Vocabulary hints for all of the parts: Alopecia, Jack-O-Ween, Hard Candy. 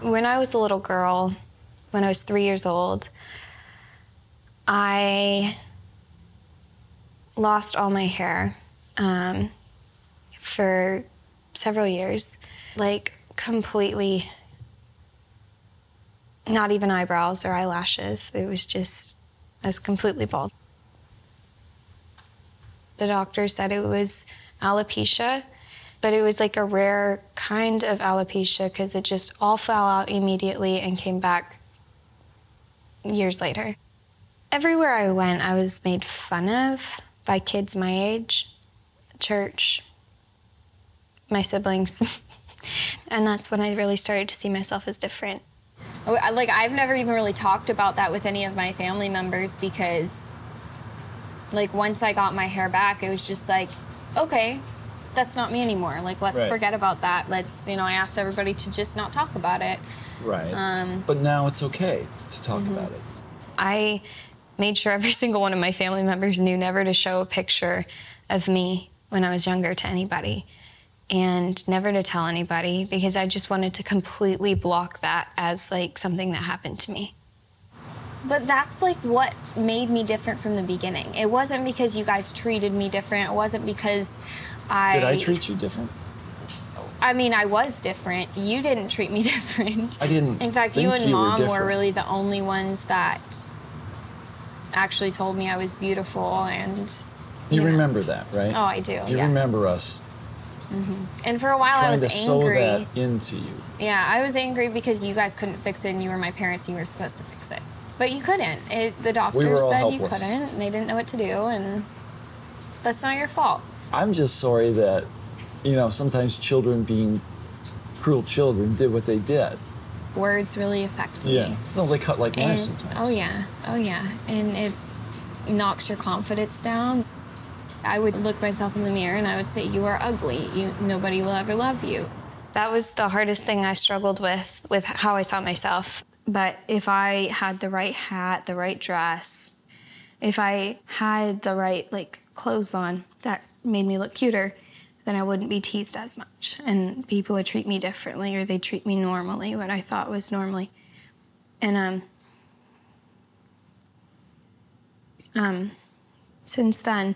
When I was a little girl, when I was 3 years old, I lost all my hair for several years, like completely, not even eyebrows or eyelashes. It was just, I was completely bald. The doctor said it was alopecia, but it was like a rare kind of alopecia because it just all fell out immediately and came back years later. Everywhere I went, I was made fun of by kids my age, church, my siblings. And that's when I really started to see myself as different. Like, I've never even really talked about that with any of my family members because, like, once I got my hair back, it was just like, okay, that's not me anymore. Like, let's forget about that. Let's, you know, I asked everybody to just not talk about it. Right. But now it's okay to talk about it. I made sure every single one of my family members knew never to show a picture of me when I was younger to anybody and never to tell anybody because I just wanted to completely block that as, like, something that happened to me. But that's, like, what made me different from the beginning. It wasn't because you guys treated me different. It wasn't because I... Did I treat you different? I mean, I was different. You didn't treat me different. I didn't. In fact, you and Mom were really the only ones that actually told me I was beautiful and... You remember that, right? Oh, I do, yes. You remember us. And for a while, I was angry. Trying to sew that into you. Yeah, I was angry because you guys couldn't fix it, and you were my parents, and you were supposed to fix it. But you couldn't. The doctors said you couldn't, and they didn't know what to do, and that's not your fault. I'm just sorry that, you know, sometimes children being cruel children did what they did. Words really affect me. Yeah. No, they cut like knives sometimes. Oh, yeah. Oh, yeah. And it knocks your confidence down. I would look myself in the mirror and I would say, you are ugly. Nobody will ever love you. That was the hardest thing I struggled with how I saw myself. But if I had the right hat, the right dress, if I had the right, like, clothes on that made me look cuter, then I wouldn't be teased as much. And people would treat me differently, or they'd treat me normally, what I thought was normally. And since then,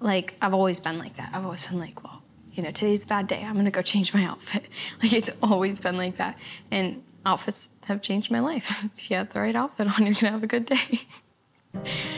like, I've always been like that. I've always been like, well, you know, today's a bad day. I'm going to go change my outfit. Like, it's always been like that. And outfits have changed my life. If you have the right outfit on, you're going to have a good day.